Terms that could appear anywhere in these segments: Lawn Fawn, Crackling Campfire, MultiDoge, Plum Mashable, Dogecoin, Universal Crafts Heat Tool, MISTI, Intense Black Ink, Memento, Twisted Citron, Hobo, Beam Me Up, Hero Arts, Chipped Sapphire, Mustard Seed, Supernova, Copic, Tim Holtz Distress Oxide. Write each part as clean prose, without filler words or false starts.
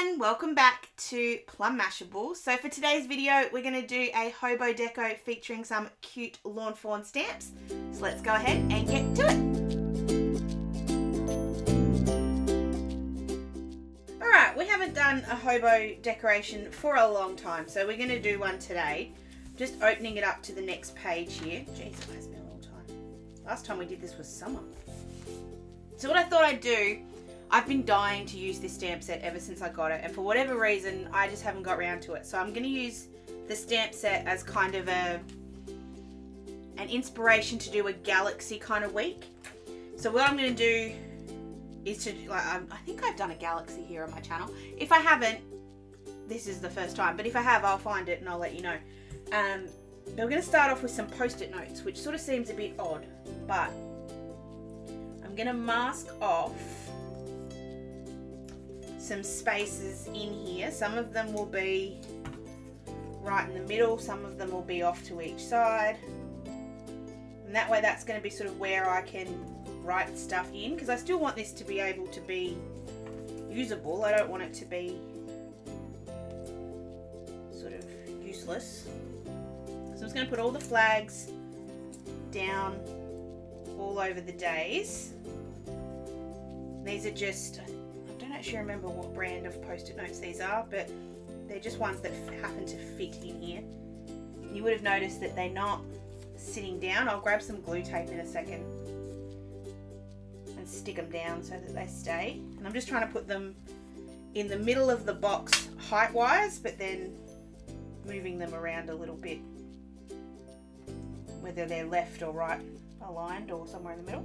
everyone, welcome back to Plum Mashable. So for today's video we're going to do a Hobo deco featuring some cute Lawn Fawn stamps. So let's go ahead and get to it. Alright, we haven't done a Hobo decoration for a long time, so we're going to do one today. Just opening it up to the next page here. Jeez, it's been a long time. Last time we did this was summer. So what I thought I'd do, I've been dying to use this stamp set ever since I got it, and for whatever reason I just haven't got around to it. So I'm going to use the stamp set as kind of an inspiration to do a galaxy kind of week. So what I'm going to do is to, like, I think I've done a galaxy here on my channel. If I haven't, this is the first time, but if I have, I'll find it and I'll let you know. But we're going to start off with some post-it notes, which sort of seems a bit odd, but I'm going to mask off some spaces in here. Some of them will be right in the middle, some of them will be off to each side, and that way that's going to be sort of where I can write stuff in, because I still want this to be able to be usable. I don't want it to be sort of useless. So I'm just going to put all the flags down all over the days. These are just, actually remember what brand of post-it notes these are, but they're just ones that happen to fit in here. You would have noticed that they're not sitting down. I'll grab some glue tape in a second and stick them down so that they stay, and I'm just trying to put them in the middle of the box height wise, but then moving them around a little bit, whether they're left or right aligned or somewhere in the middle.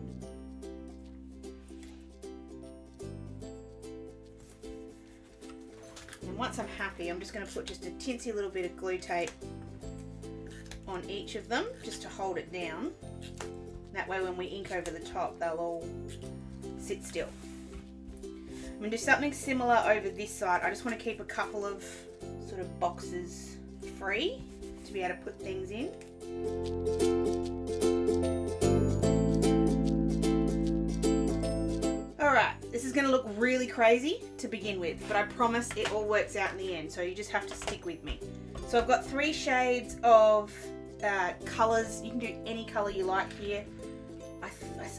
And once I'm happy, I'm just going to put just a tinsy little bit of glue tape on each of them just to hold it down. That way when we ink over the top, they'll all sit still. I'm going to do something similar over this side. I just want to keep a couple of sort of boxes free to be able to put things in. This is going to look really crazy to begin with, but I promise it all works out in the end, so you just have to stick with me. So I've got three shades of colours. You can do any colour you like here.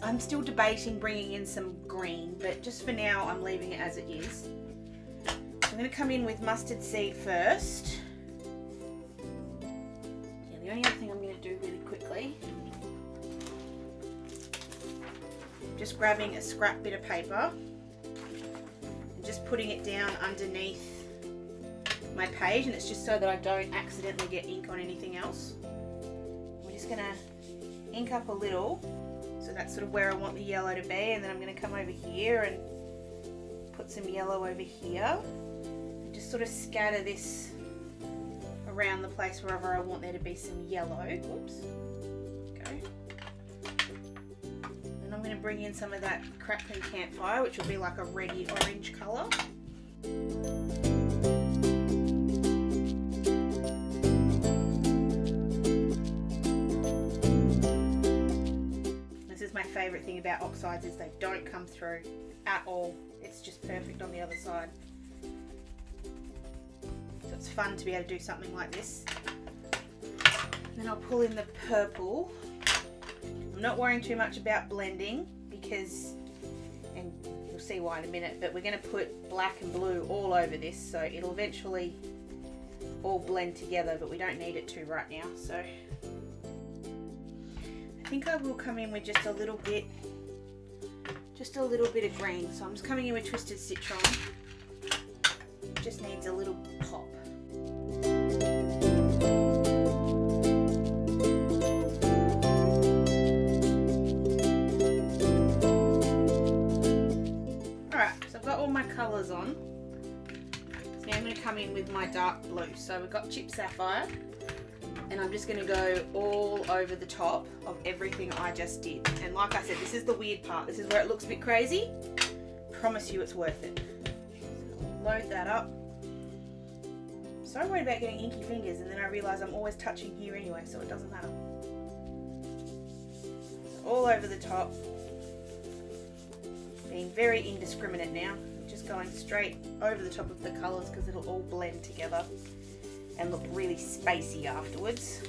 I'm still debating bringing in some green, but just for now I'm leaving it as it is. I'm going to come in with mustard seed first. Yeah, the only other thing I'm going to do really quickly, just grabbing a scrap bit of paper and just putting it down underneath my page, and it's just so that I don't accidentally get ink on anything else. We're just going to ink up a little, so that's sort of where I want the yellow to be, and then I'm going to come over here and put some yellow over here and just sort of scatter this around the place wherever I want there to be some yellow. Oops. I'm going to bring in some of that crackling campfire, which will be like a reddy orange colour. This is my favourite thing about oxides, is they don't come through at all. It's just perfect on the other side. So it's fun to be able to do something like this. And then I'll pull in the purple. I'm not worrying too much about blending because, and you'll see why in a minute, but we're going to put black and blue all over this, so it'll eventually all blend together, but we don't need it to right now. So I think I will come in with just a little bit of green. So I'm just coming in with Twisted Citron. It just needs a little pop. Colours on. So now I'm going to come in with my dark blue. So we've got Chip Sapphire, and I'm just going to go all over the top of everything I just did. And like I said, this is the weird part. This is where it looks a bit crazy. Promise you it's worth it. So load that up. I'm so worried about getting inky fingers, and then I realise I'm always touching here anyway, so it doesn't matter. So all over the top. Being very indiscriminate now. just going straight over the top of the colours because it'll all blend together and look really spacey afterwards.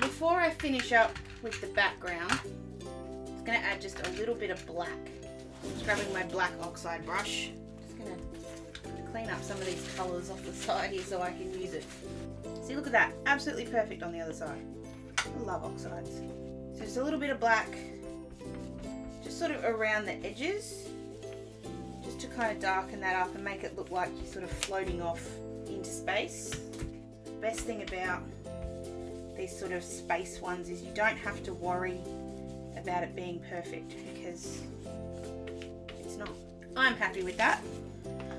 Before I finish up with the background, I'm going to add just a little bit of black. I'm just grabbing my black oxide brush. I'm just going to clean up some of these colours off the side here so I can use it. See, look at that. Absolutely perfect on the other side. I love oxides. So just a little bit of black, just sort of around the edges, just to kind of darken that up and make it look like you're sort of floating off into space. The best thing about these sort of space ones is you don't have to worry about it being perfect because it's not. I'm happy with that.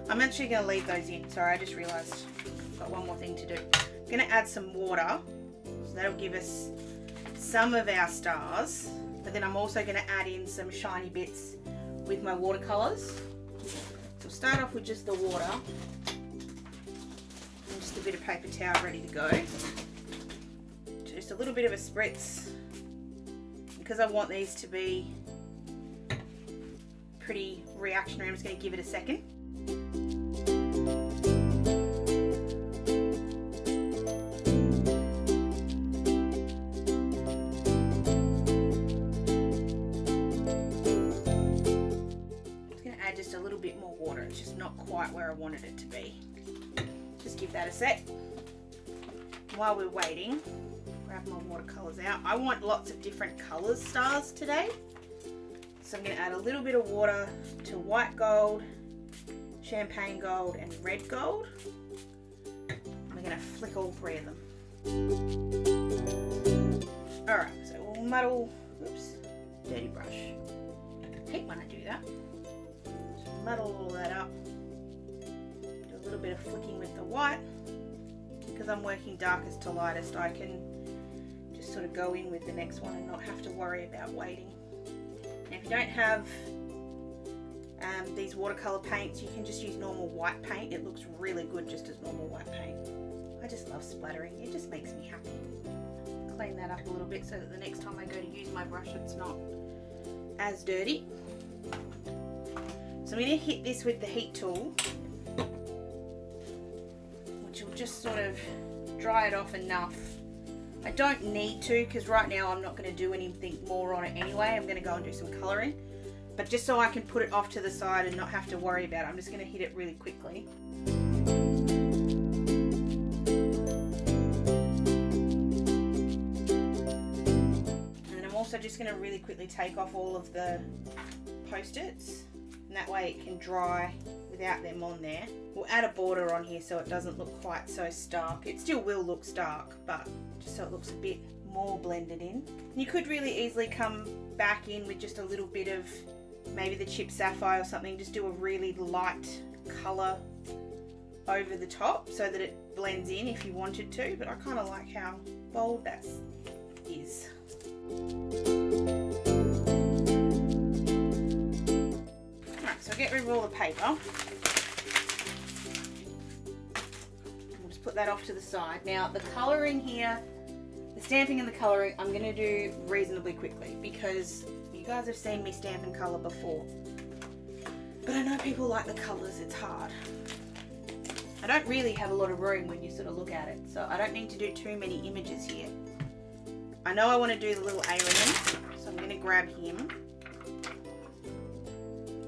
I'm actually going to leave those in. Sorry, I just realised I've got one more thing to do. I'm going to add some water, so that'll give us some of our stars, but then I'm also going to add in some shiny bits with my watercolours. So we'll start off with just the water and just a bit of paper towel ready to go. Just a little bit of a spritz because I want these to be pretty reactionary. I'm just going to give it a second. I'm just going to add just a little bit more water. It's just not quite where I wanted it to be. Just give that a sec. While we're waiting, grab my watercolors out. I want lots of different colors stars today. So I'm going to add a little bit of water to white gold, champagne gold and red gold. We're going to flick all three of them. Alright, so we'll muddle, oops, dirty brush. I hate when I do that. So muddle all that up. Do a little bit of flicking with the white. Because I'm working darkest to lightest, I can sort of go in with the next one and not have to worry about waiting. Now if you don't have these watercolor paints, you can just use normal white paint. It looks really good just as normal white paint. I just love splattering. It just makes me happy. Clean that up a little bit so that the next time I go to use my brush it's not as dirty. So I'm going to hit this with the heat tool, which will just sort of dry it off enough. I don't need to because right now I'm not going to do anything more on it anyway. I'm going to go and do some colouring. But just so I can put it off to the side and not have to worry about it, I'm just going to hit it really quickly. And I'm also just going to really quickly take off all of the post-its. And that way it can dry without them on there. We'll add a border on here so it doesn't look quite so stark. It still will look stark, but just so it looks a bit more blended in. You could really easily come back in with just a little bit of maybe the chip sapphire or something. Just do a really light colour over the top so that it blends in if you wanted to, but I kind of like how bold that is. So get rid of all the paper. We'll just put that off to the side. Now the colouring here, the stamping and the colouring, I'm going to do reasonably quickly because you guys have seen me stamp and colour before. But I know people like the colours, it's hard. I don't really have a lot of room when you sort of look at it, so I don't need to do too many images here. I know I want to do the little alien, so I'm going to grab him.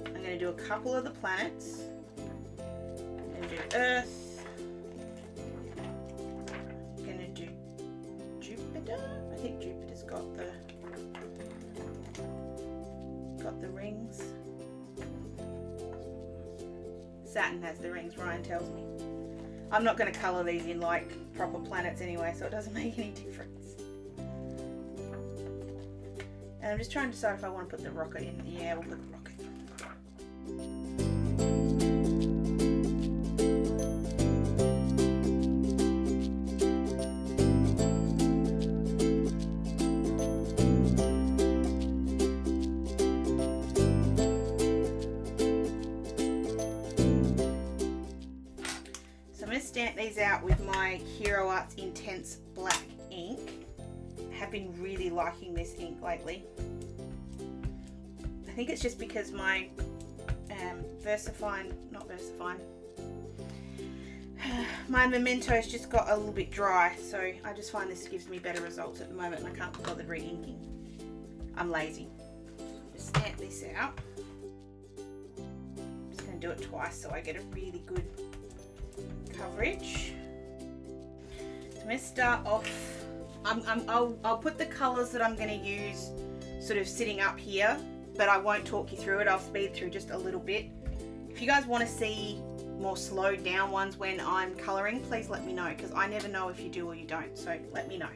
I'm going to do a couple of the planets. I'm going to do Earth. I'm going to do Jupiter. I think Jupiter's got the rings. Saturn has the rings, Ryan tells me. I'm not going to colour these in like proper planets anyway, so it doesn't make any difference. And I'm just trying to decide if I want to put the rocket in. Yeah, we'll put the rocket in. Stamp these out with my Hero Arts Intense Black Ink. I have been really liking this ink lately. I think it's just because my my Memento's just got a little bit dry, so I just find this gives me better results at the moment, and I can't be bothered re-inking. I'm lazy. Just stamp this out. I'm just going to do it twice so I get a really good coverage. So I'm going to start off, I'll put the colours that I'm going to use sort of sitting up here, but I won't talk you through it. I'll speed through just a little bit. If you guys want to see more slowed down ones when I'm colouring, please let me know, because I never know if you do or you don't, so let me know.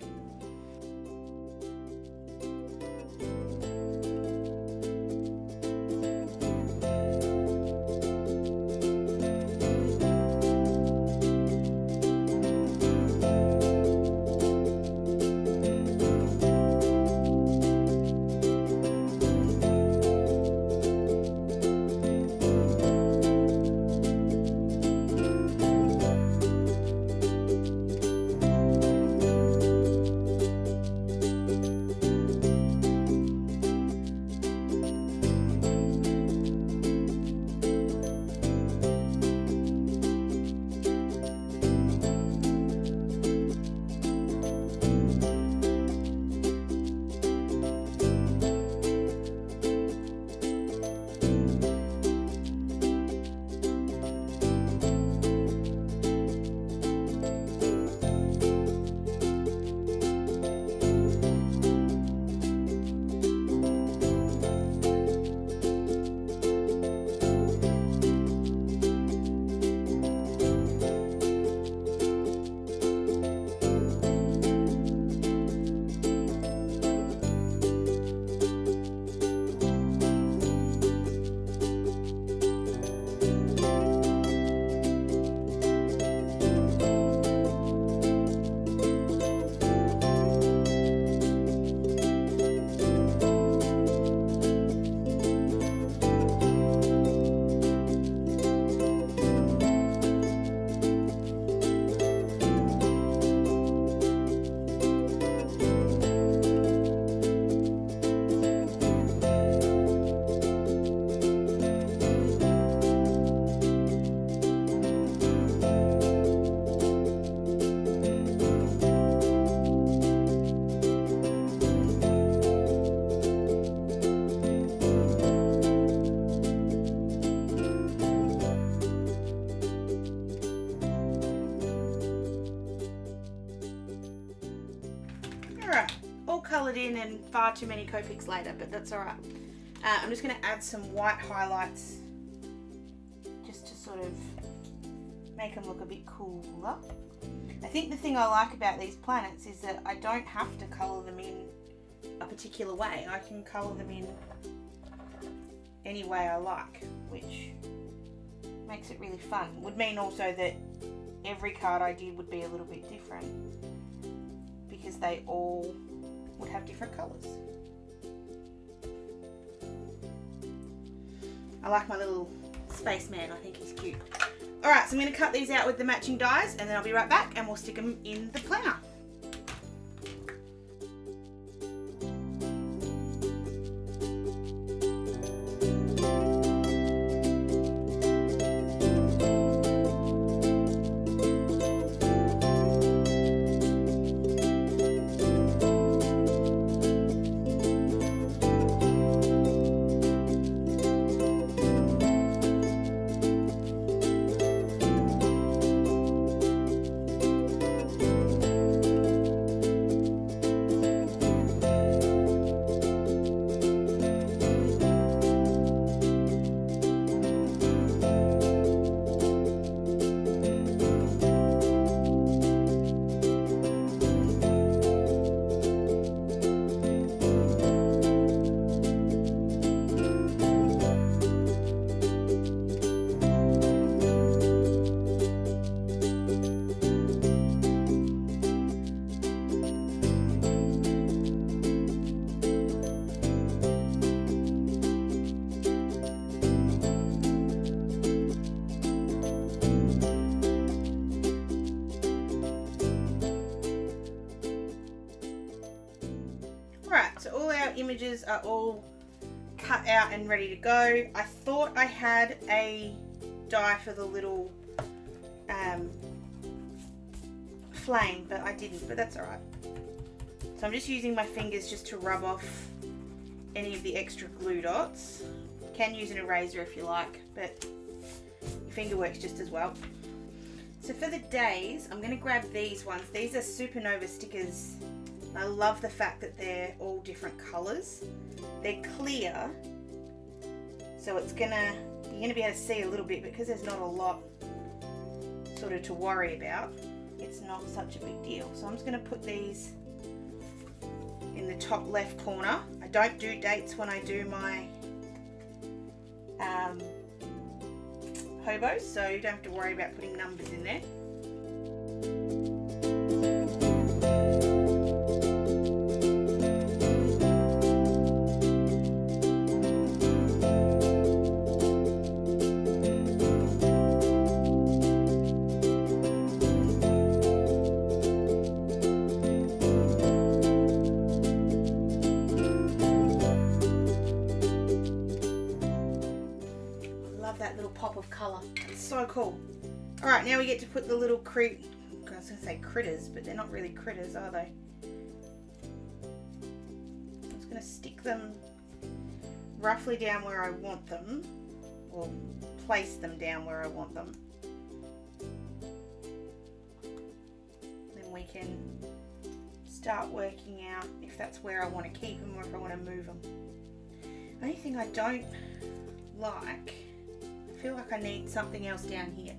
In and far too many Copics later, but that's alright. I'm just going to add some white highlights just to sort of make them look a bit cooler. I think the thing I like about these planets is that I don't have to colour them in a particular way. I can colour them in any way I like, which makes it really fun. Would mean also that every card I did would be a little bit different because they all would have different colours. I like my little spaceman, I think he's cute. Alright, so I'm going to cut these out with the matching dies and then I'll be right back and we'll stick them in the planner. images are all cut out and ready to go. I thought I had a die for the little flame, but I didn't, but that's all right. So I'm just using my fingers just to rub off any of the extra glue dots. You can use an eraser if you like, but your finger works just as well. So for the days, I'm gonna grab these ones. These are Supernova stickers. I love the fact that they're all different colors. They're clear, so it's gonna, you're gonna be able to see a little bit because there's not a lot sort of to worry about. It's not such a big deal. So I'm just gonna put these in the top left corner. I don't do dates when I do my hobos, so you don't have to worry about putting numbers in there. Cool. All right, now we get to put the little I was gonna say critters, but they're not really critters, are they? I'm just gonna stick them roughly down where I want them, or place them down where I want them. Then we can start working out if that's where I want to keep them or if I want to move them. The only thing I don't like, I feel like I need something else down here.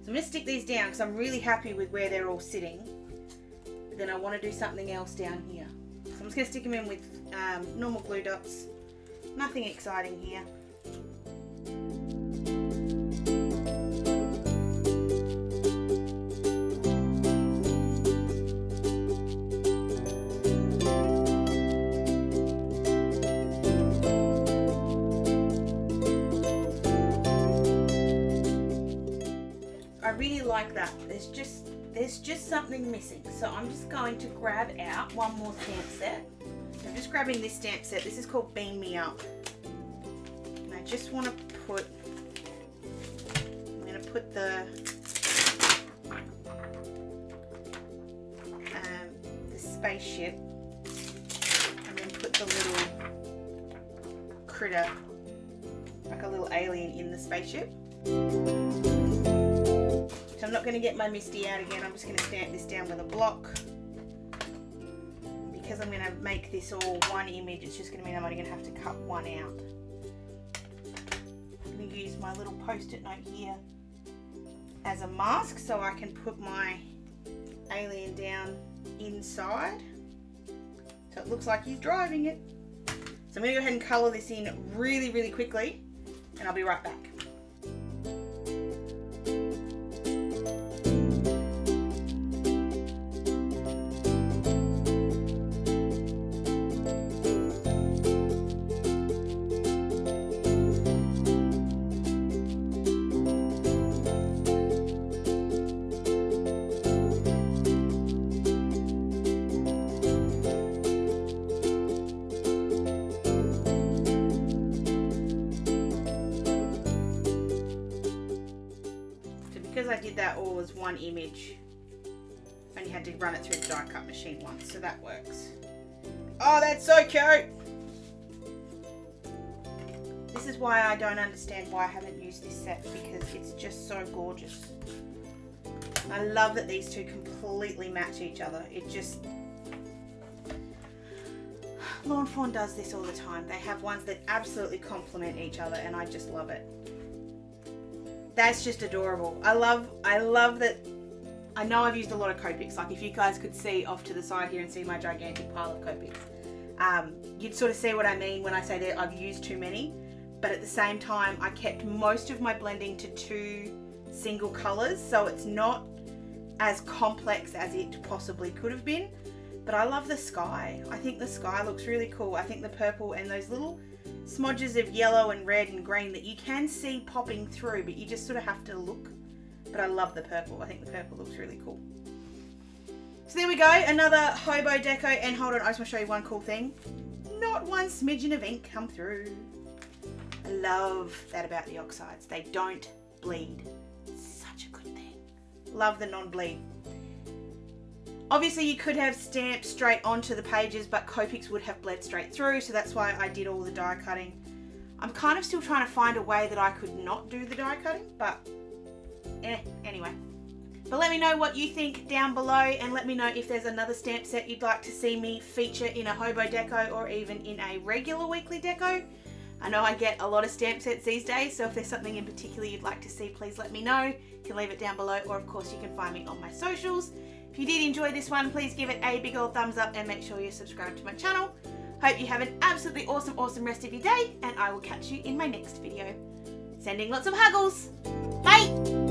So I'm going to stick these down because I'm really happy with where they're all sitting. But then I want to do something else down here. So I'm just going to stick them in with normal glue dots. Nothing exciting here. Like that, there's just something missing, so I'm just going to grab out one more stamp set. I'm just grabbing this stamp set. This is called Beam Me Up, and I just want to put, I'm going to put the spaceship, and then put the little critter, like a little alien, in the spaceship. So I'm not going to get my MISTI out again. I'm just going to stamp this down with a block. Because I'm going to make this all one image, it's just going to mean I'm only going to have to cut one out. I'm going to use my little post-it note here as a mask so I can put my alien down inside. So it looks like he's driving it. So I'm going to go ahead and colour this in really, really quickly, and I'll be right back. I did that all as one image. I only had to run it through the die cut machine once, so that works. Oh, that's so cute! This is why I don't understand why I haven't used this set, because it's just so gorgeous. I love that these two completely match each other. It just... Lawn Fawn does this all the time. They have ones that absolutely complement each other, and I just love it. That's just adorable. I love that. I know I've used a lot of Copics. Like, if you guys could see off to the side here and see my gigantic pile of Copics, you'd sort of see what I mean when I say that I've used too many. But at the same time, I kept most of my blending to two single colors, so it's not as complex as it possibly could have been. But I love the sky. I think the sky looks really cool. I think the purple and those little smudges of yellow and red and green that you can see popping through, but you just sort of have to look. But I love the purple. I think the purple looks really cool. So there we go, another hobo deco. And hold on, I just want to show you one cool thing. not one smidgen of ink come through. I love that about the oxides. They don't bleed. Such a good thing. Love the non-bleed. Obviously you could have stamped straight onto the pages, but Copics would have bled straight through, so that's why I did all the die cutting. I'm kind of still trying to find a way that I could not do the die cutting, but anyway. But let me know what you think down below, and let me know if there's another stamp set you'd like to see me feature in a Hobo deco or even in a regular weekly deco. I know I get a lot of stamp sets these days, so if there's something in particular you'd like to see, please let me know. You can leave it down below, or of course you can find me on my socials. If you did enjoy this one, please give it a big old thumbs up and make sure you subscribe to my channel. Hope you have an absolutely awesome rest of your day, and I will catch you in my next video. Sending lots of huggles. Bye!